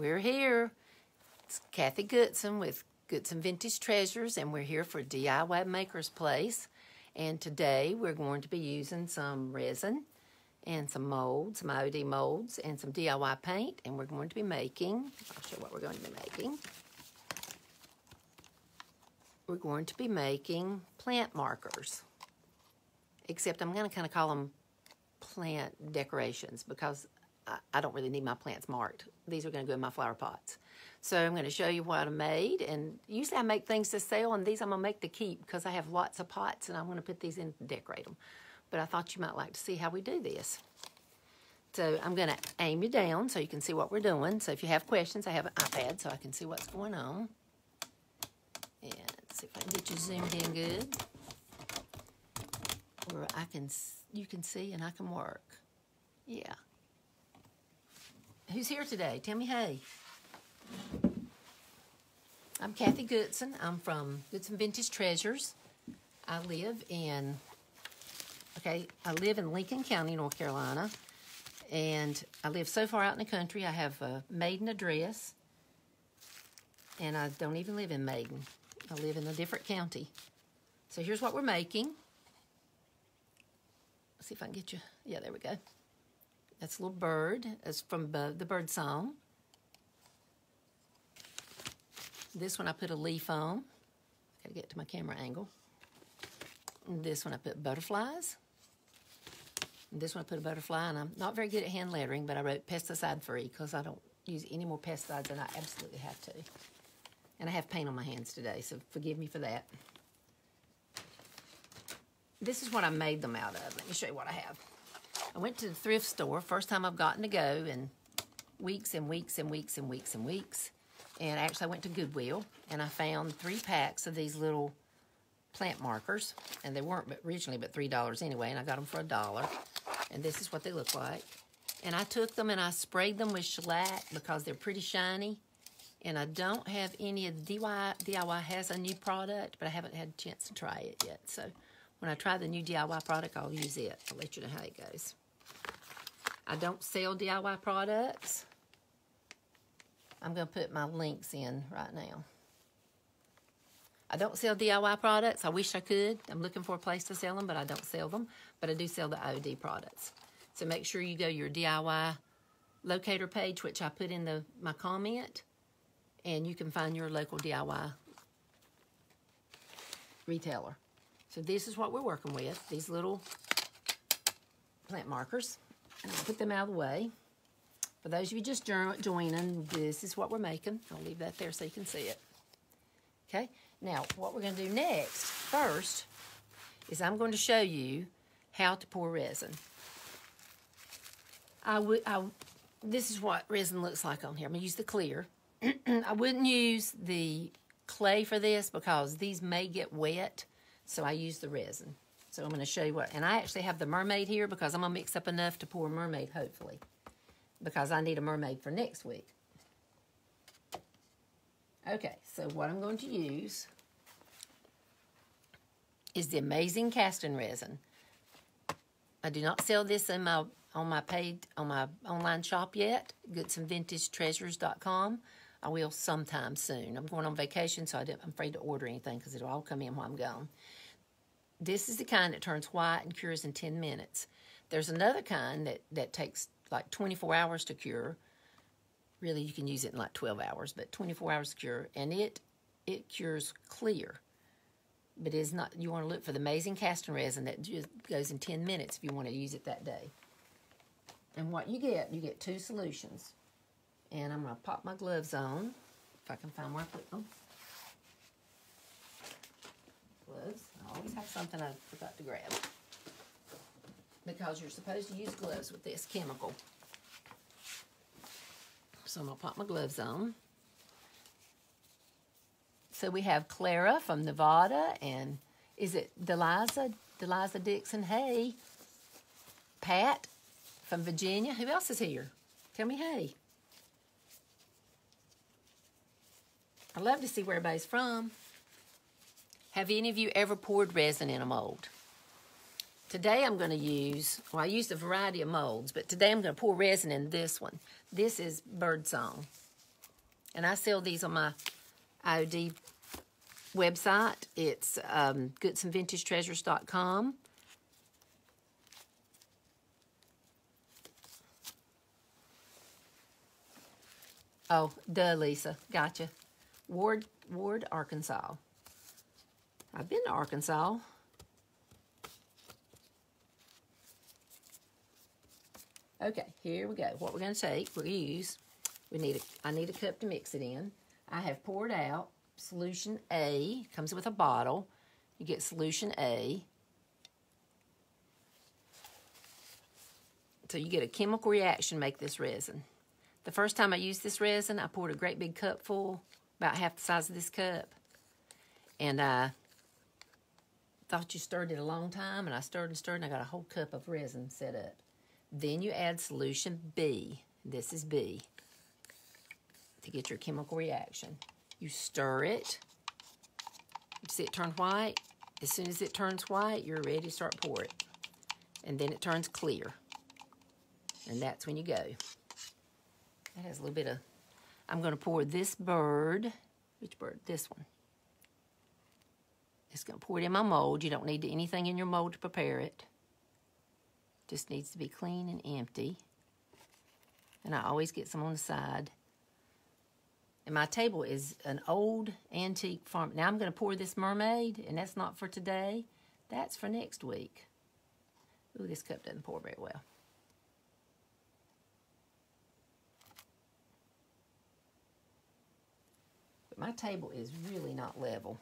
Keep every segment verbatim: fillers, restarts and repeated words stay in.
We're here. It's Kathy Goodson with Goodson Vintage Treasures, and we're here for D I Y Maker's Place. And today we're going to be using some resin and some molds, some I O D molds, and some D I Y paint. And we're going to be making, I'll show what we're going to be making. We're going to be making plant markers. Except I'm going to kind of call them plant decorations because I, I don't really need my plants marked. These are going to go in my flower pots. So I'm going to show you what I made. And usually I make things to sell, and these I'm going to make to keep because I have lots of pots, and I'm going to put these in to decorate them. But I thought you might like to see how we do this. So I'm going to aim you down so you can see what we're doing. So if you have questions, I have an iPad so I can see what's going on. And let's see if I can get you zoomed in good. Where I can, you can see and I can work. Yeah. Who's here today? Tell me, hey. I'm Kathy Goodson. I'm from Goodson Vintage Treasures. I live in, okay, I live in Lincoln County, North Carolina. And I live so far out in the country, I have a Maiden address. And I don't even live in Maiden. I live in a different county. So here's what we're making. See if I can get you. Yeah, there we go. That's a little bird. That's from uh, the Birdsong. This one I put a leaf on. I gotta get to my camera angle. And this one I put butterflies. And this one I put a butterfly, and I'm not very good at hand lettering, but I wrote pesticide free because I don't use any more pesticides than I absolutely have to. And I have paint on my hands today, so forgive me for that. This is what I made them out of. Let me show you what I have. I went to the thrift store, first time I've gotten to go in weeks and weeks and weeks and weeks and weeks. And actually I went to Goodwill and I found three packs of these little plant markers. And they weren't originally but three dollars anyway, and I got them for a dollar. And this is what they look like. And I took them and I sprayed them with shellac because they're pretty shiny. And I don't have any of the D I Y. D I Y has a new product, but I haven't had a chance to try it yet, so. When I try the new D I Y product, I'll use it. I'll let you know how it goes. I don't sell D I Y products. I'm going to put my links in right now. I don't sell D I Y products. I wish I could. I'm looking for a place to sell them, but I don't sell them. But I do sell the I O D products. So make sure you go to your D I Y locator page, which I put in the my comment, and you can find your local D I Y retailer. So this is what we're working with, these little plant markers. And I'll put them out of the way. For those of you just joining, this is what we're making. I'll leave that there so you can see it. Okay, now what we're gonna do next, first, is I'm going to show you how to pour resin. I would, I, this is what resin looks like on here. I'm gonna use the clear. I wouldn't use the clay for this because these may get wet. So I use the resin. So I'm going to show you what, and I actually have the mermaid here because I'm going to mix up enough to pour a mermaid, hopefully, because I need a mermaid for next week. Okay, so what I'm going to use is the Amazing Casting Resin. I do not sell this in my on my paid on my online shop yet, Goodson Vintage Treasures dot com. I will sometime soon. I'm going on vacation, so I didn't, I'm afraid to order anything because it'll all come in while I'm gone. This is the kind that turns white and cures in ten minutes. There's another kind that, that takes like twenty-four hours to cure. Really, you can use it in like twelve hours, but twenty-four hours to cure, and it it cures clear. But it's not, you want to look for the Amazing Casting Resin that just goes in ten minutes if you want to use it that day. And what you get, you get two solutions. And I'm going to pop my gloves on, if I can find where I put them. Gloves. I always have something I forgot to grab. Because you're supposed to use gloves with this chemical. So I'm going to pop my gloves on. So we have Clara from Nevada, and is it Deliza? Deliza Dixon. Hey. Pat from Virginia. Who else is here? Tell me, hey. I love to see where everybody's from. Have any of you ever poured resin in a mold? Today I'm going to use, well, I used a variety of molds, but today I'm going to pour resin in this one. This is Birdsong. And I sell these on my I O D website. It's um, Goodson Vintage Treasures dot com. Oh, duh, Lisa. Gotcha. Ward, Ward, Arkansas. I've been to Arkansas. Okay, here we go. What we're going to take, we're going to use, we need a, I need a cup to mix it in. I have poured out solution A. Comes with a bottle. You get solution A. So you get a chemical reaction to make this resin. The first time I used this resin, I poured a great big cup full, about half the size of this cup. And I thought you stirred it a long time, and I stirred and stirred, and I got a whole cup of resin set up. Then you add solution B. This is B, to get your chemical reaction. You stir it. You see it turn white. As soon as it turns white, you're ready to start pouring it. And then it turns clear. And that's when you go. That has a little bit of, I'm gonna pour this bird, which bird? This one. It's gonna pour it in my mold. You don't need anything in your mold to prepare it. Just needs to be clean and empty. And I always get some on the side. And my table is an old antique farm. Now I'm gonna pour this mermaid, and that's not for today. That's for next week. Ooh, this cup doesn't pour very well. My table is really not level,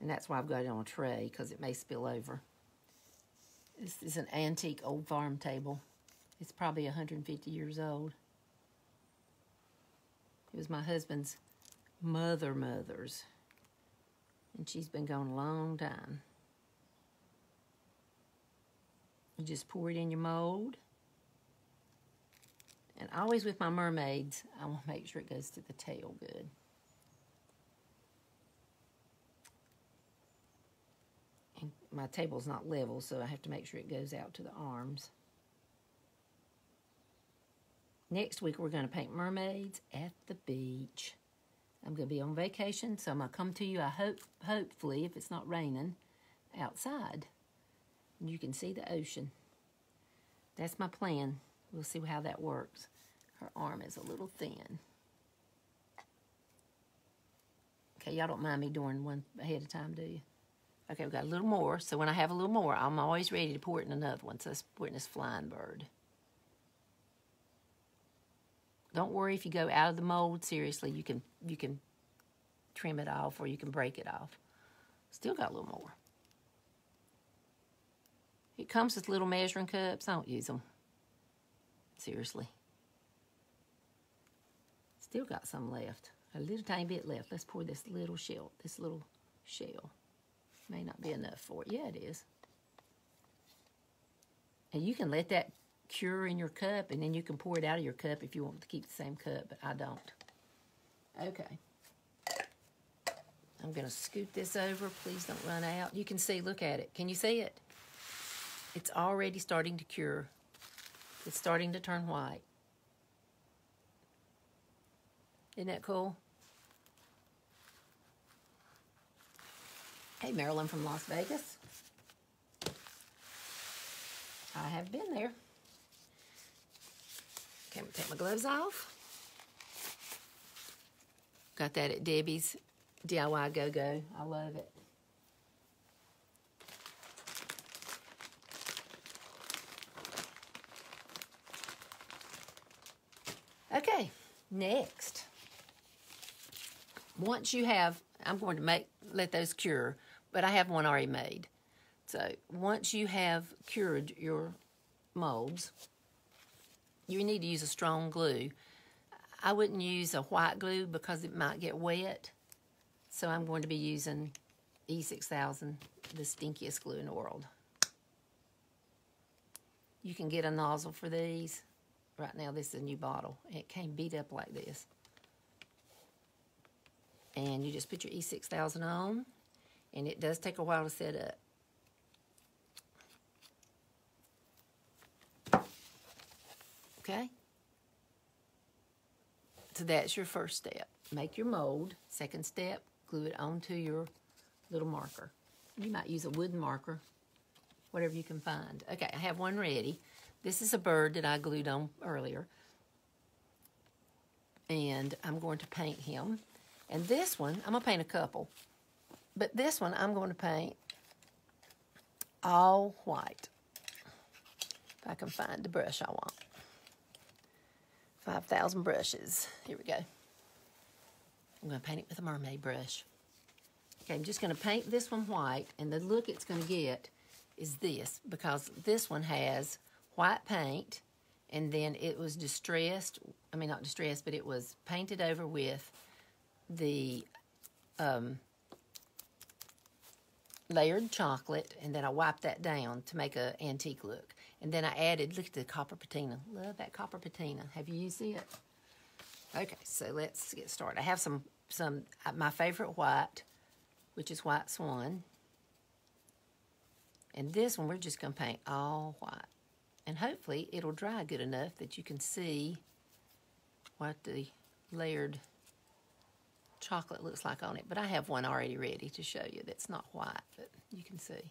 and that's why I've got it on a tray, because it may spill over. This is an antique old farm table. It's probably one hundred fifty years old. It was my husband's mother mother's, and she's been gone a long time. You just pour it in your mold. And always with my mermaids, I want to make sure it goes to the tail good. My table's not level, so I have to make sure it goes out to the arms. Next week, we're going to paint mermaids at the beach. I'm going to be on vacation, so I'm going to come to you, I hope, hopefully, if it's not raining, outside. And you can see the ocean. That's my plan. We'll see how that works. Her arm is a little thin. Okay, y'all don't mind me doing one ahead of time, do you? Okay, we've got a little more. So when I have a little more, I'm always ready to pour it in another one. So let's pour it in this flying bird. Don't worry if you go out of the mold. Seriously, you can, you can trim it off, or you can break it off. Still got a little more. It comes with little measuring cups. I don't use them. Seriously. Still got some left. A little tiny bit left. Let's pour this little shell. This little shell. May not be enough for it. Yeah, it is. And you can let that cure in your cup, and then you can pour it out of your cup if you want to keep the same cup, but I don't. Okay. I'm going to scoop this over. Please don't run out. You can see, look at it. Can you see it? It's already starting to cure. It's starting to turn white. Isn't that cool? Hey, Marilyn from Las Vegas. I have been there. Okay, I'm gonna take my gloves off. Got that at Debi's D I Y Go-Go. I love it. Okay, next. Once you have, I'm going to make, let those cure, but I have one already made. So once you have cured your molds, you need to use a strong glue. I wouldn't use a white glue because it might get wet. So I'm going to be using E six thousand, the stinkiest glue in the world. You can get a nozzle for these. Right now, this is a new bottle. It came beat up like this. And you just put your E six thousand on, and it does take a while to set up. Okay? So that's your first step. Make your mold. Second step, glue it onto your little marker. You might use a wooden marker, whatever you can find. Okay, I have one ready. This is a bird that I glued on earlier. And I'm going to paint him. And this one, I'm going to paint a couple. But this one, I'm going to paint all white. If I can find the brush I want. five thousand brushes. Here we go. I'm going to paint it with a mermaid brush. Okay, I'm just going to paint this one white, and the look it's going to get is this, because this one has white paint, and then it was distressed, I mean not distressed, but it was painted over with the um, layered chocolate, and then I wiped that down to make an antique look. And then I added, look at the copper patina. Love that copper patina. Have you used it? Okay, so let's get started. I have some, some my favorite white, which is White Swan. And this one, we're just gonna paint all white. And hopefully it'll dry good enough that you can see what the layered chocolate looks like on it. But I have one already ready to show you that's not white, but you can see.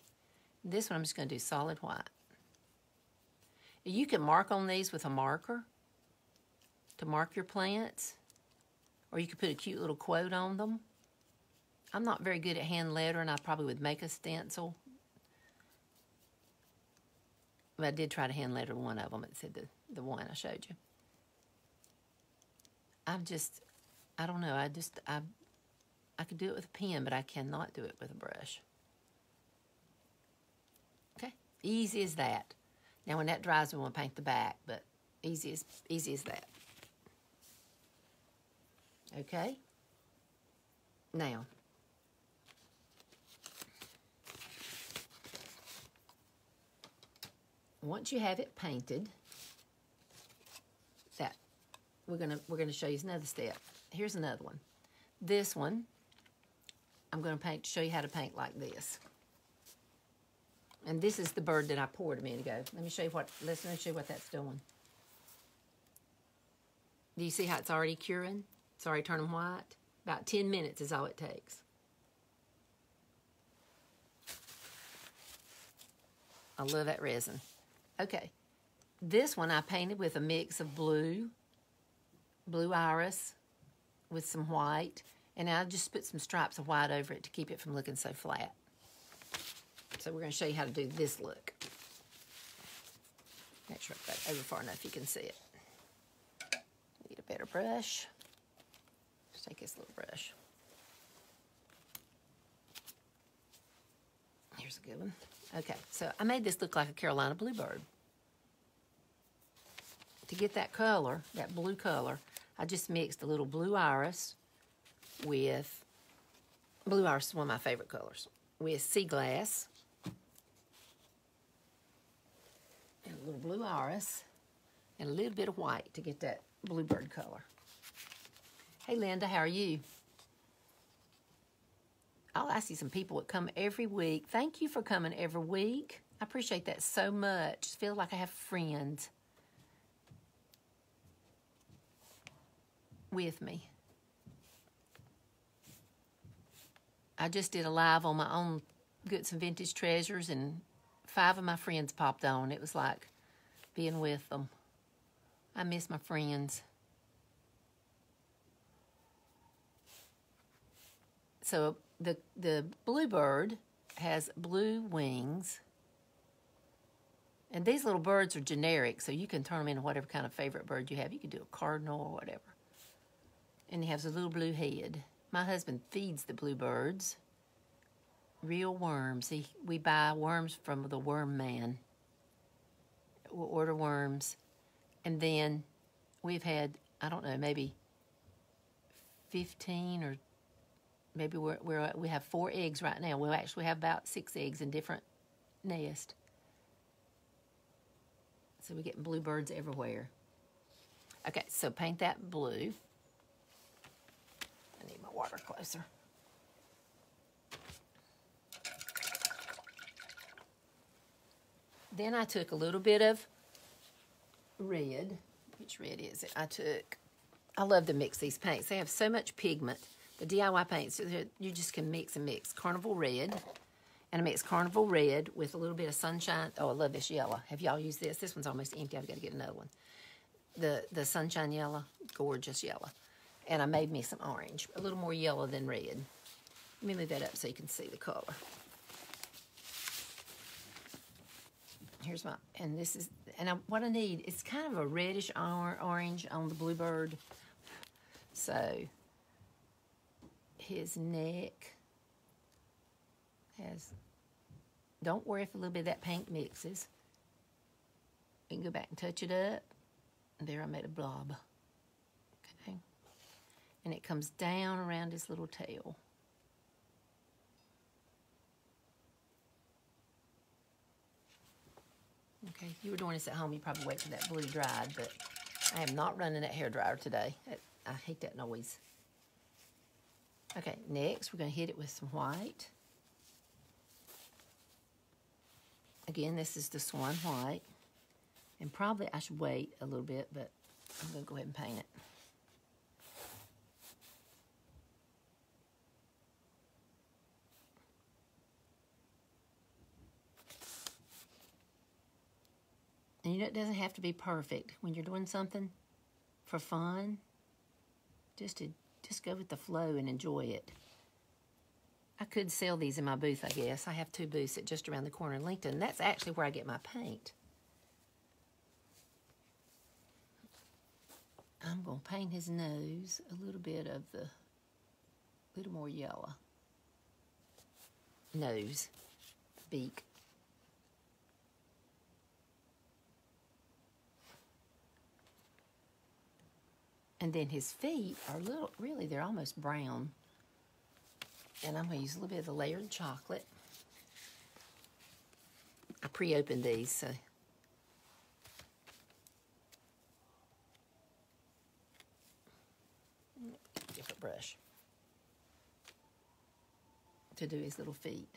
This one I'm just gonna do solid white. You can mark on these with a marker to mark your plants, or you could put a cute little quote on them. I'm not very good at hand lettering. I probably would make a stencil. But I did try to hand letter one of them. It said the, the one I showed you. I'm just, I don't know. I just, I, I could do it with a pen, but I cannot do it with a brush. Okay, easy as that. Now when that dries, we want to paint the back, but easy as, easy as that. Okay. Now. Once you have it painted, that we're gonna we're gonna show you another step. Here's another one. This one, I'm gonna paint show you how to paint like this. And this is the bird that I poured a minute ago. Let me show you what. Let's let me show you what that's doing. Do you see how it's already curing? It's already turning white. About ten minutes is all it takes. I love that resin. Okay, this one I painted with a mix of blue, blue iris with some white, and I just put some stripes of white over it to keep it from looking so flat. So we're gonna show you how to do this look. Make sure I put that over far enough you can see it. Need a better brush. Let's take this little brush. Here's a good one. Okay, so I made this look like a Carolina bluebird. To get that color, that blue color, I just mixed a little blue iris with, blue iris is one of my favorite colors, with sea glass, and a little blue iris, and a little bit of white to get that bluebird color. Hey Linda, how are you? Oh, I see some people that come every week. Thank you for coming every week. I appreciate that so much. Just feel like I have friends with me. I just did a live on my own Goodson Vintage Treasures, and five of my friends popped on. It was like being with them. I miss my friends. So the the bluebird has blue wings, and these little birds are generic, so you can turn them into whatever kind of favorite bird you have. You can do a cardinal or whatever. And it has a little blue head. My husband feeds the bluebirds real worms. He, we buy worms from the worm man. We'll order worms, and then we've had, I don't know, maybe fifteen or Maybe we're, we're, we have four eggs right now. We'll actually have about six eggs in different nests. So we're getting bluebirds everywhere. Okay, so paint that blue. I need my water closer. Then I took a little bit of red. Which red is it? I took I love to mix these paints. They have so much pigment. The D I Y paints, you just can mix and mix. Carnival Red. And I mix Carnival Red with a little bit of Sunshine. Oh, I love this yellow. Have y'all used this? This one's almost empty. I've got to get another one. The, the Sunshine Yellow. Gorgeous yellow. And I made me some orange. A little more yellow than red. Let me move that up so you can see the color. Here's my, and this is, and I, what I need, it's kind of a reddish orange on the bluebird. So, his neck has, don't worry if a little bit of that paint mixes. You can go back and touch it up. There I made a blob. Okay. And it comes down around his little tail. Okay, if you were doing this at home, you probably wait for that blue dried, but I am not running that hairdryer today. I hate that noise. Okay, next we're going to hit it with some white. Again, this is the Swan White. And probably I should wait a little bit, but I'm going to go ahead and paint it. And you know, it doesn't have to be perfect. When you're doing something for fun, just to just go with the flow and enjoy it. I could sell these in my booth, I guess. I have two booths at Just Around the Corner in Lincolnton. That's actually where I get my paint. I'm going to paint his nose a little bit of the, a little more yellow. Nose, beak. And then his feet are little, really, they're almost brown. And I'm going to use a little bit of the layered chocolate. I pre-opened these, so. Different brush. To do his little feet.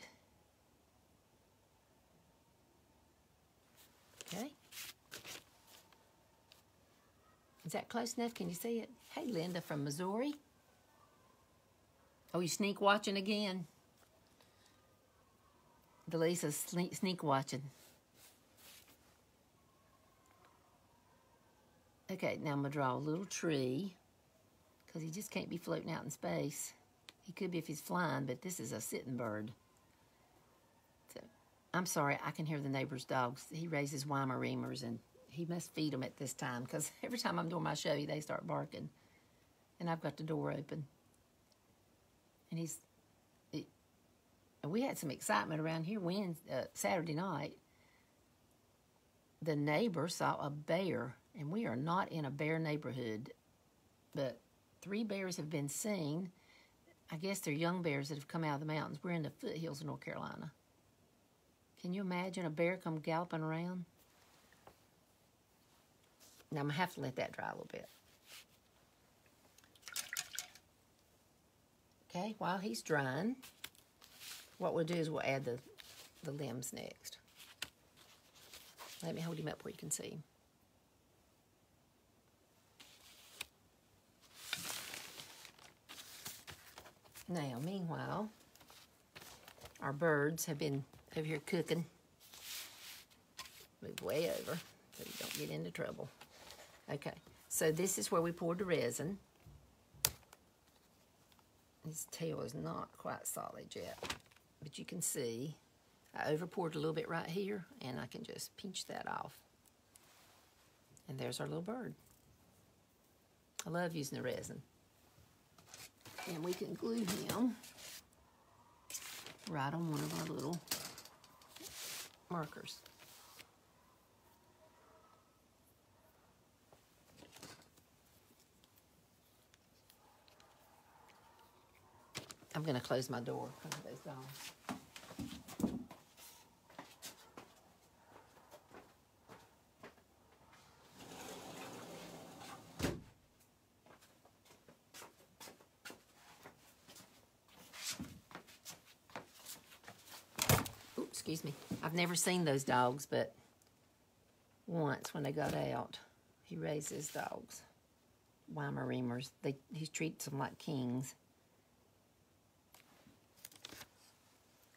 Okay. Is that close enough? Can you see it? Hey, Linda from Missouri. Oh, you sneak watching again? Delisa's sneak, sneak watching. Okay, now I'm going to draw a little tree. Because he just can't be floating out in space. He could be if he's flying, but this is a sitting bird. So, I'm sorry, I can hear the neighbor's dogs. He raises Weimaraners and he must feed them at this time, because every time I'm doing my show, they start barking. And I've got the door open. And he's... It, and we had some excitement around here Wednesday, uh, Saturday night. The neighbor saw a bear, and we are not in a bear neighborhood. But three bears have been seen. I guess they're young bears that have come out of the mountains. We're in the foothills of North Carolina. Can you imagine a bear come galloping around? Now, I'm going to have to let that dry a little bit. Okay, while he's drying, what we'll do is we'll add the, the limbs next. Let me hold him up where you can see him. Now, meanwhile, our birds have been over here cooking. Move way over so you don't get into trouble. Okay, so this is where we poured the resin. His tail is not quite solid yet, but you can see I over poured a little bit right here, and I can just pinch that off. And there's our little bird. I love using the resin. And we can glue him right on one of our little markers. I'm going to close my door because of those dogs. Ooh, excuse me. I've never seen those dogs, but once when they got out, he raised his dogs. Weimaraners. They, he treats them like kings.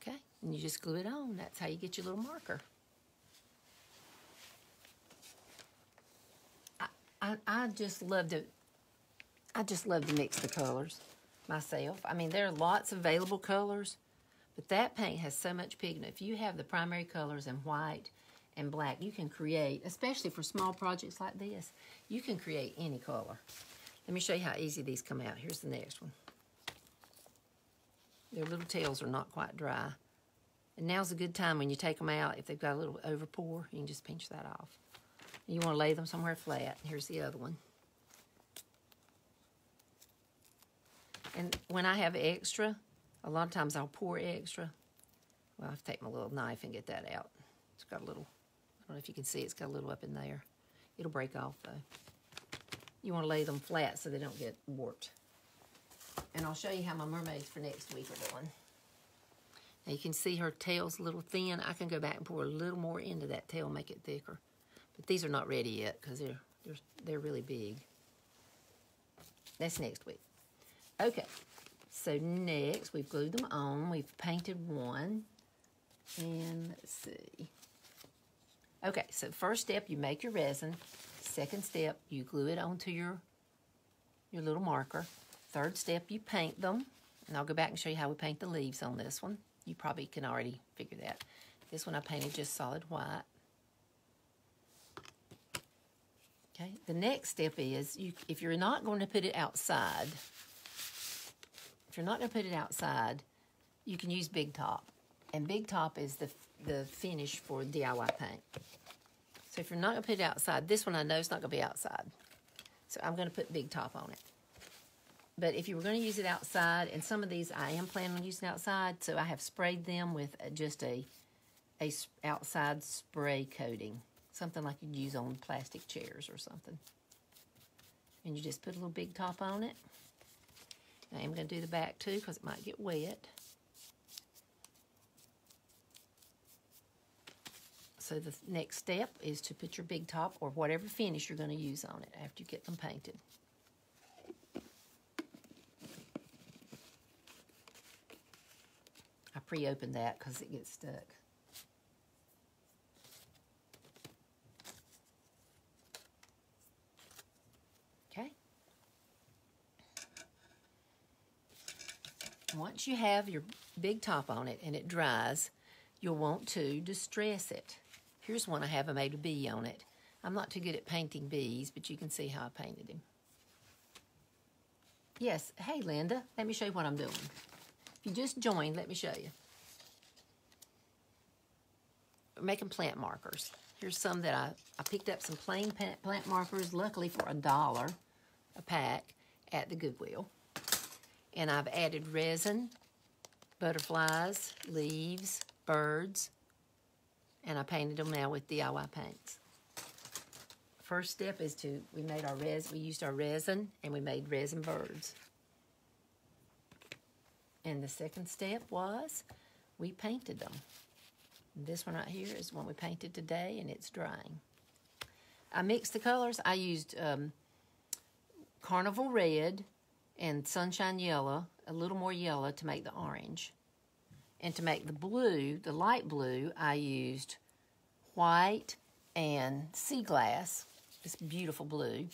Okay, and you just glue it on. That's how you get your little marker. I, I, I just love to, I just love to mix the colors myself. I mean, there are lots of available colors, but that paint has so much pigment. If you have the primary colors in white and black, you can create, especially for small projects like this, you can create any color. Let me show you how easy these come out. Here's the next one. Their little tails are not quite dry. And now's a good time when you take them out. If they've got a little overpour, you can just pinch that off. You want to lay them somewhere flat. Here's the other one. And when I have extra, a lot of times I'll pour extra. Well, I have to take my little knife and get that out. It's got a little, I don't know if you can see, it's got a little up in there. It'll break off though. You want to lay them flat so they don't get warped. And I'll show you how my mermaids for next week are doing. Now you can see her tail's a little thin. I can go back and pour a little more into that tail, make it thicker. But these are not ready yet because they're, they're, they're really big. That's next week. Okay, so next we've glued them on. We've painted one. And let's see. Okay, so first step, you make your resin. Second step, you glue it onto your, your little marker. Third step, you paint them. And I'll go back and show you how we paint the leaves on this one. You probably can already figure that. This one I painted just solid white. Okay, the next step is, you, if you're not going to put it outside, if you're not going to put it outside, you can use Big Top. And Big Top is the, the finish for D I Y paint. So if you're not going to put it outside, this one I know is not going to be outside. So I'm going to put Big Top on it. But if you were going to use it outside, and some of these I am planning on using outside, so I have sprayed them with just a, a outside spray coating. Something like you'd use on plastic chairs or something. And you just put a little Big Top on it. I am going to do the back too because it might get wet. So the next step is to put your Big Top or whatever finish you're going to use on it after you get them painted. I pre-opened that because it gets stuck. Okay. Once you have your Big Top on it and it dries, you'll want to distress it. Here's one I have. I made a bee on it. I'm not too good at painting bees, but you can see how I painted him. Yes. Hey, Linda. Let me show you what I'm doing. If you just joined, let me show you. We're making plant markers. Here's some that I, I picked up some plain plant markers, luckily for a dollar a pack at the Goodwill. And I've added resin, butterflies, leaves, birds, and I painted them now with D I Y paints. First step is to, we made our res, we used our resin, and we made resin birds. And the second step was we painted them. This one right here is one we painted today, and it's drying. I mixed the colors. I used um, Carnival Red and Sunshine Yellow, a little more yellow to make the orange. And to make the blue, the light blue, I used white and sea glass, this beautiful blue,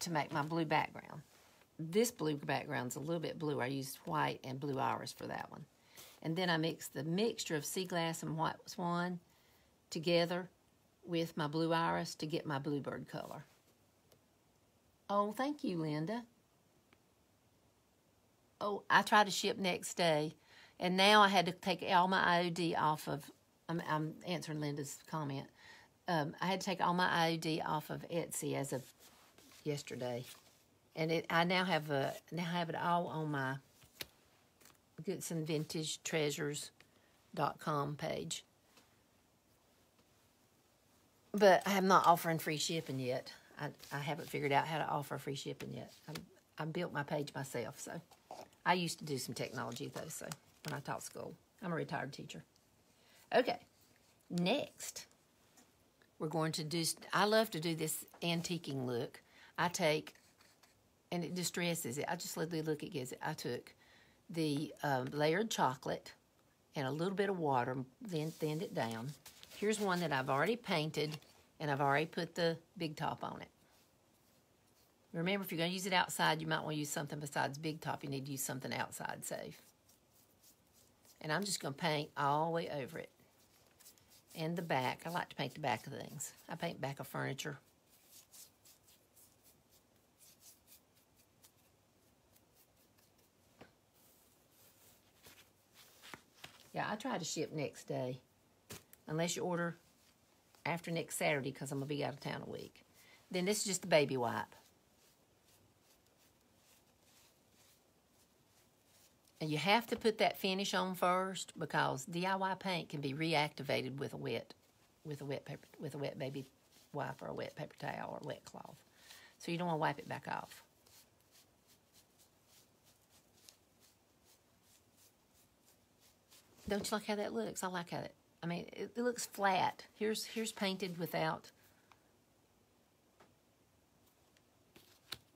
to make my blue background. This blue background's a little bit blue. I used white and blue iris for that one. And then I mixed the mixture of sea glass and white swan together with my blue iris to get my bluebird color. Oh, thank you, Linda. Oh, I try to ship next day. And now I had to take all my I O D off of, I'm, I'm answering Linda's comment. Um, I had to take all my I O D off of Etsy as of yesterday. And it, I now have a, now have it all on my Goodson Vintage Treasures dot com page. But I am not offering free shipping yet. I, I haven't figured out how to offer free shipping yet. I, I built my page myself, so. I used to do some technology though, so. When I taught school. I'm a retired teacher. Okay, next, we're going to do, I love to do this antiquing look. I take and it distresses it. I just literally look at it. I took the um, layered chocolate and a little bit of water, then thinned it down. Here's one that I've already painted, and I've already put the Big Top on it. Remember, if you're going to use it outside, you might want to use something besides Big Top. You need to use something outside safe. And I'm just going to paint all the way over it. And the back. I like to paint the back of things. I paint back of furniture. Yeah, I try to ship next day. Unless you order after next Saturday because I'm going to be out of town a week. Then this is just the baby wipe. And you have to put that finish on first because D I Y paint can be reactivated with a wet, with a wet paper, with a wet baby wipe or a wet paper towel or a wet cloth. So you don't want to wipe it back off. Don't you like how that looks? I like how it. I mean, it, it looks flat. Here's here's painted without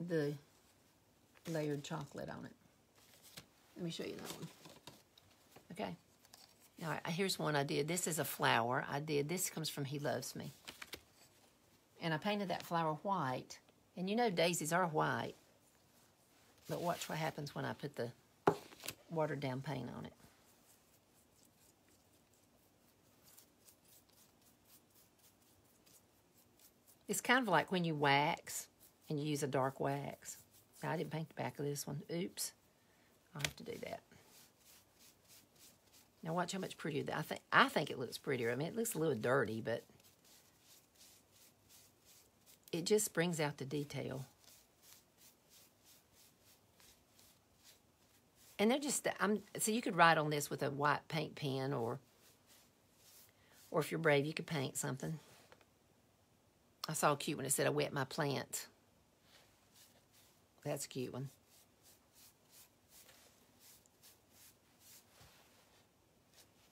the layered chocolate on it. Let me show you that one. Okay. All right, here's one I did. This is a flower I did. This comes from He Loves Me. And I painted that flower white. And you know daisies are white. But watch what happens when I put the watered down paint on it. It's kind of like when you wax and you use a dark wax. Now, I didn't paint the back of this one. Oops. I'll have to do that. Now watch how much prettier that. I think I think it looks prettier. I mean, it looks a little dirty, but it just brings out the detail. And they're just I'm so you could write on this with a white paint pen or or if you're brave, you could paint something. I saw a cute one that said I wet my plant. That's a cute one.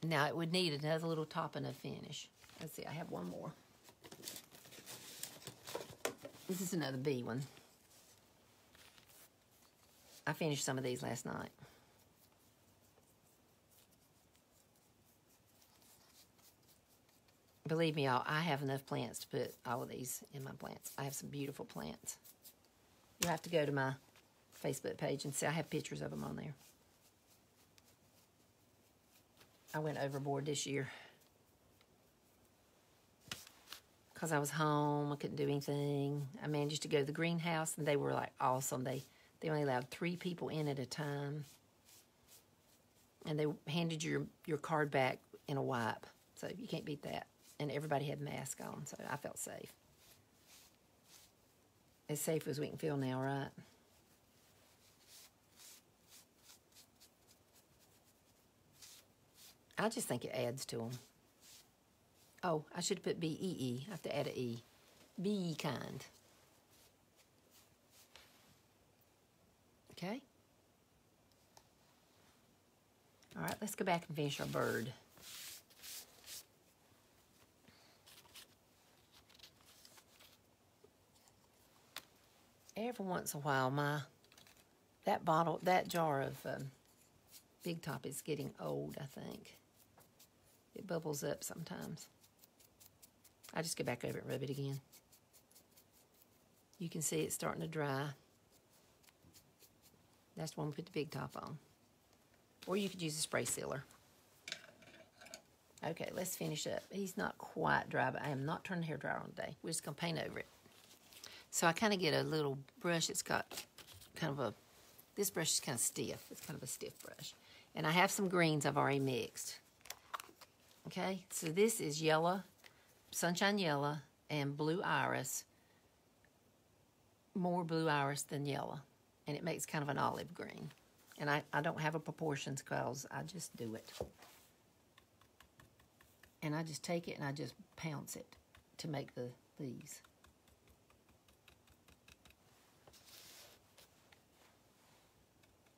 Now, it would need another little topping of finish. Let's see, I have one more. This is another bee one. I finished some of these last night. Believe me, y'all, I have enough plants to put all of these in my plants. I have some beautiful plants. You'll have to go to my Facebook page and see. I have pictures of them on there. I went overboard this year because I was home. I couldn't do anything. I managed to go to the greenhouse, and they were, like, awesome. They, they only allowed three people in at a time, and they handed your, your card back in a wipe, so you can't beat that. And everybody had masks on, so I felt safe. As safe as we can feel now, right? I just think it adds to them. Oh, I should have put B E E. I have to add an E. Be kind. Okay. All right, let's go back and finish our bird. Every once in a while, my that bottle, that jar of um, Big Top is getting old, I think. It bubbles up sometimes. I just go back over it and rub it again. You can see it's starting to dry. That's the one we put the Big Top on. Or you could use a spray sealer. Okay, let's finish up. He's not quite dry, but I am not turning the hairdryer on today. We're just going to paint over it. So I kind of get a little brush that's got kind of a... This brush is kind of stiff. It's kind of a stiff brush. And I have some greens I've already mixed. Okay, so this is yellow, sunshine yellow, and blue iris. More blue iris than yellow. And it makes kind of an olive green. And I, I don't have a proportions because I just do it. And I just take it and I just pounce it to make the leaves.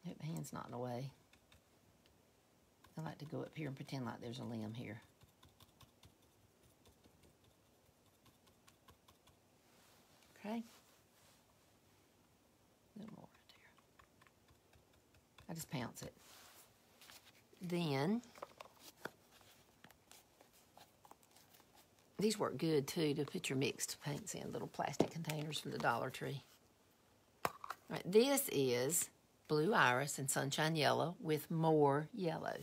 I hope my hand's not in the way. I like to go up here and pretend like there's a limb here. Okay. A little I just pounce it. Then, these work good too to put your mixed paints in, little plastic containers from the Dollar Tree. All right, this is Blue Iris and Sunshine Yellow with more yellow.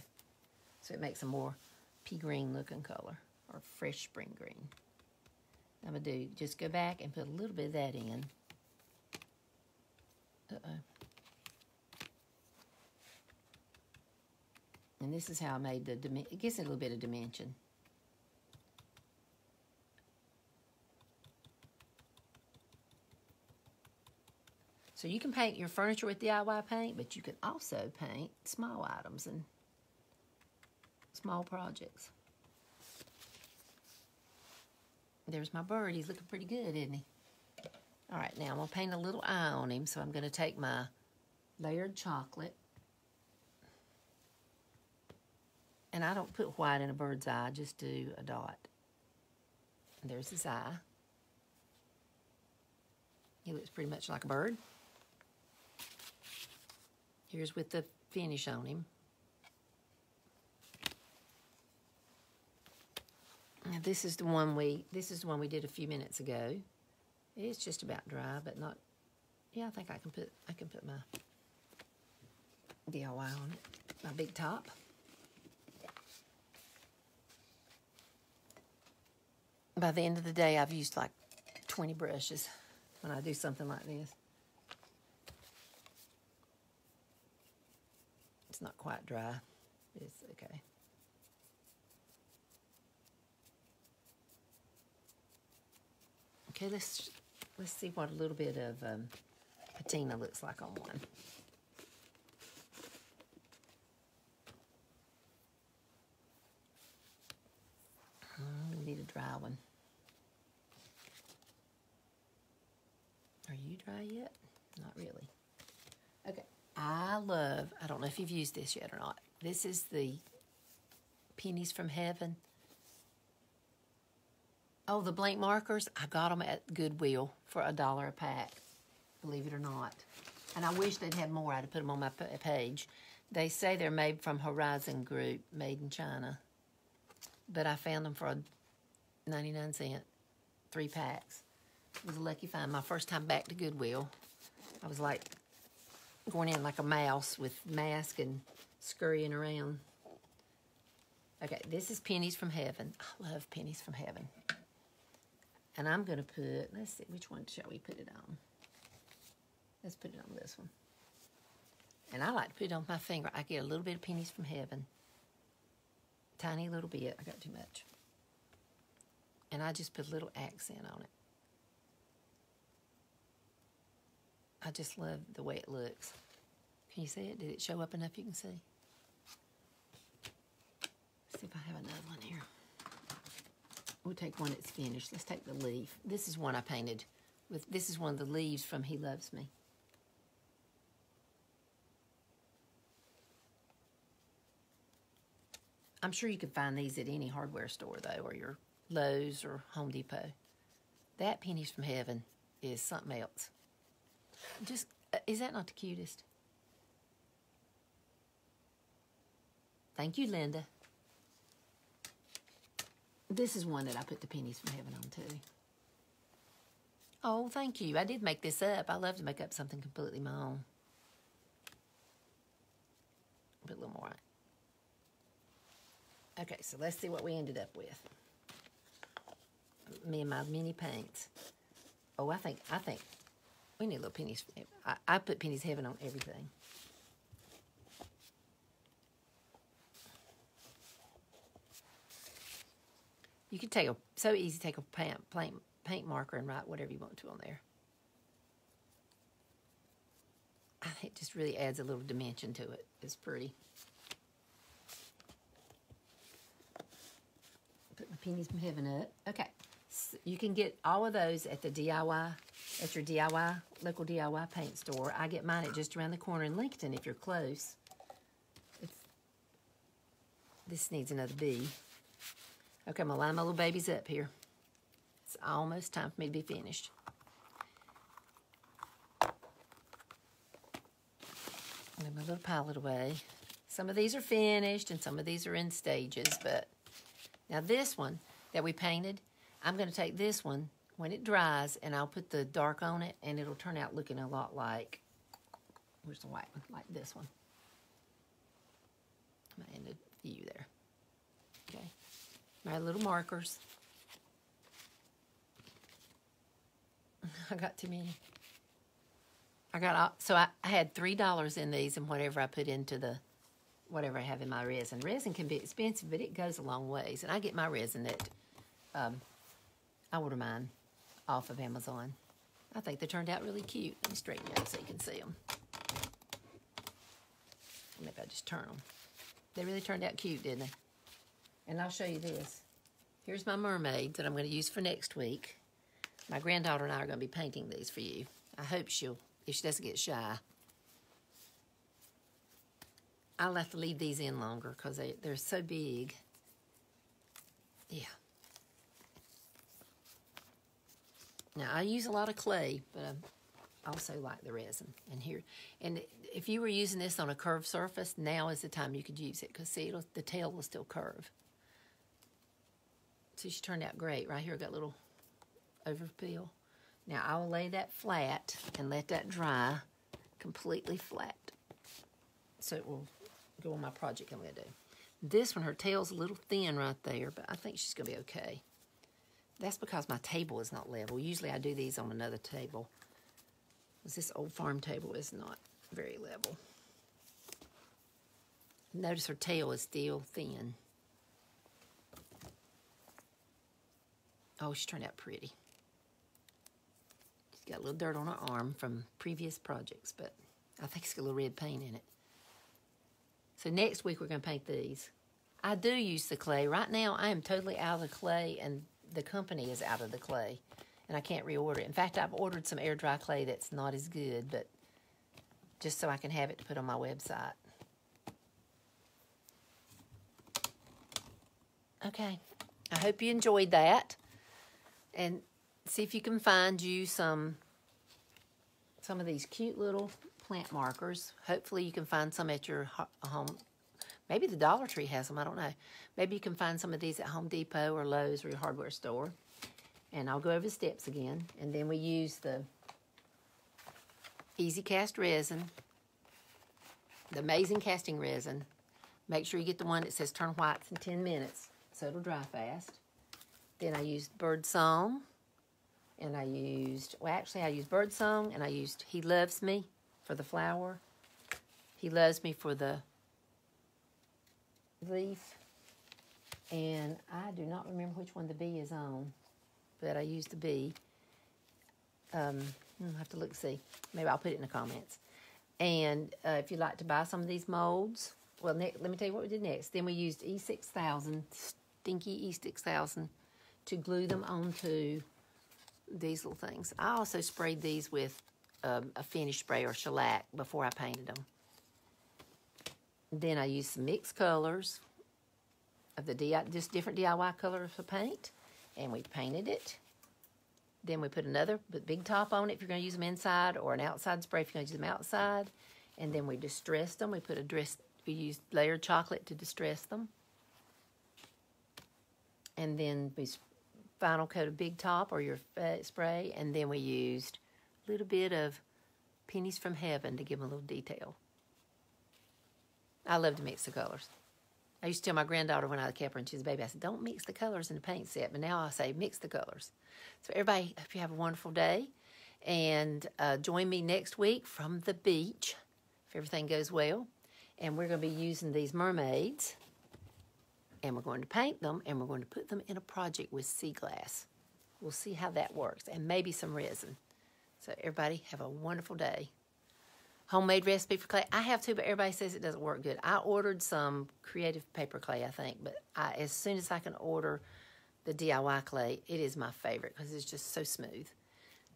So it makes a more pea green looking color, or fresh spring green. I'm gonna do, just go back and put a little bit of that in. Uh-oh. And this is how I made the, it gives it a little bit of dimension. So you can paint your furniture with D I Y paint, but you can also paint small items and small projects. There's my bird. He's looking pretty good, isn't he? All right, now I'm going to paint a little eye on him. So I'm going to take my layered chocolate. And I don't put white in a bird's eye. I just do a dot. And there's his eye. He looks pretty much like a bird. Here's with the finish on him. Now this is the one we this is the one we did a few minutes ago. It's just about dry, but not. Yeah, I think I can put I can put my D I Y on it, my Big Top. By the end of the day, I've used like twenty brushes when I do something like this. It's not quite dry. It's okay. Okay, let's let's see what a little bit of um, patina looks like on one. Oh, we need a dry one. Are you dry yet? Not really. Okay, I love. I don't know if you've used this yet or not. This is the Pennies from Heaven. Oh, the blank markers, I got them at Goodwill for a dollar a pack, believe it or not. And I wish they'd had more. I'd have put them on my page. They say they're made from Horizon Group, made in China. But I found them for ninety-nine cents, three packs. It was a lucky find. My first time back to Goodwill, I was like going in like a mouse with mask and scurrying around. Okay, this is Pennies from Heaven. I love Pennies from Heaven. And I'm going to put, let's see, which one shall we put it on? Let's put it on this one. And I like to put it on my finger. I get a little bit of Pennies from Heaven. Tiny little bit. I got too much. And I just put a little accent on it. I just love the way it looks. Can you see it? Did it show up enough you can see? Let's see if I have another one here. We'll take one that's finished. Let's take the leaf. This is one I painted with. This is one of the leaves from He Loves Me. I'm sure you can find these at any hardware store, though, or your Lowe's or Home Depot. That Pennies from Heaven is something else. Just, uh, is that not the cutest? Thank you, Linda. This is one that I put the Pennies from Heaven on, too. Oh, thank you. I did make this up. I love to make up something completely my own. Put a little more on it. Okay, so let's see what we ended up with. Me and my mini paints. Oh, I think, I think we need a little Pennies. I, I put Pennies Heaven on everything. You can take a, so easy to take a paint, paint, paint marker and write whatever you want to on there. I think it just really adds a little dimension to it. It's pretty. Put my Pennies from Heaven up. Okay. So you can get all of those at the D I Y, at your D I Y, local D I Y paint store. I get mine at Just Around the Corner in Lincolnton if you're close. It's, this needs another bee. Okay, I'm gonna line my little babies up here. It's almost time for me to be finished. I'm going to move the palette away. Some of these are finished and some of these are in stages, but now this one that we painted, I'm going to take this one when it dries and I'll put the dark on it and it'll turn out looking a lot like, where's the white one? Like this one. I'm going to end a view there. Okay. My little markers. I got too many. I got all, so I, I had three dollars in these and whatever I put into the, whatever I have in my resin. Resin can be expensive, but it goes a long ways. And I get my resin that, um, I order mine off of Amazon. I think they turned out really cute. Let me straighten you up so you can see them. Maybe I just turn them. They really turned out cute, didn't they? And I'll show you this. Here's my mermaid that I'm going to use for next week. My granddaughter and I are going to be painting these for you. I hope she'll, if she doesn't get shy. I'll have to leave these in longer because they, they're so big. Yeah. Now, I use a lot of clay, but I also like the resin. And here, and if you were using this on a curved surface, now is the time you could use it because, see, it'll, the tail will still curve. So she turned out great. Right here, got a little overpeel. Now, I will lay that flat and let that dry completely flat. So it will go on my project I'm going to do. This one, her tail's a little thin right there, but I think she's going to be okay. That's because my table is not level. Usually I do these on another table. This old farm table is not very level. Notice her tail is still thin. Oh, she turned out pretty. She's got a little dirt on her arm from previous projects, but I think it's got a little red paint in it. So next week we're going to paint these. I do use the clay. Right now I am totally out of the clay and the company is out of the clay and I can't reorder it. In fact, I've ordered some air dry clay that's not as good, but just so I can have it to put on my website. Okay, I hope you enjoyed that and see if you can find you some, some of these cute little plant markers. Hopefully you can find some at your home. Maybe the Dollar Tree has them, I don't know. Maybe you can find some of these at Home Depot or Lowe's or your hardware store. And I'll go over the steps again. And then we use the Easy Cast Resin, the Amazing Casting Resin. Make sure you get the one that says turn whites in ten minutes, so it'll dry fast. Then I used Birdsong, and I used, well actually I used Birdsong, and I used He Loves Me for the flower. He Loves Me for the leaf. And I do not remember which one the bee is on, but I used the bee. Um, I'll have to look, see. Maybe I'll put it in the comments. And uh, if you'd like to buy some of these molds, well, let me tell you what we did next. Then we used E six thousand, stinky E six thousand, to glue them onto these little things. I also sprayed these with Um, a finish spray or shellac before I painted them. Then I used some mixed colors of the D I Y, just different D I Y colors for paint, and we painted it. Then we put another Big Top on it if you're going to use them inside, or an outside spray if you're going to use them outside. And then we distressed them. We put a dress, we used layered chocolate to distress them. And then we final coat of Big Top or your uh, spray, and then we used little bit of Pennies from Heaven to give them a little detail. I love to mix the colors. I used to tell my granddaughter when I kept her and she was a baby, I said, don't mix the colors in the paint set, but now I say mix the colors. So everybody, hope you have a wonderful day, and uh, join me next week from the beach, if everything goes well, and we're going to be using these mermaids, and we're going to paint them, and we're going to put them in a project with sea glass. We'll see how that works, and maybe some resin. So everybody, have a wonderful day. Homemade recipe for clay. I have too, but everybody says it doesn't work good. I ordered some creative paper clay, I think, but I, as soon as I can order the D I Y clay, it is my favorite because it's just so smooth.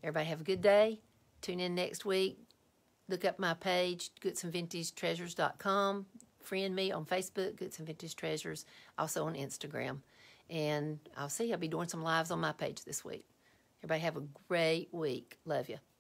Everybody have a good day. Tune in next week. Look up my page, Goodson Vintage Treasures dot com. Friend me on Facebook, Goodson Vintage Treasures, also on Instagram. And I'll see, I'll be doing some lives on my page this week. Everybody have a great week. Love you.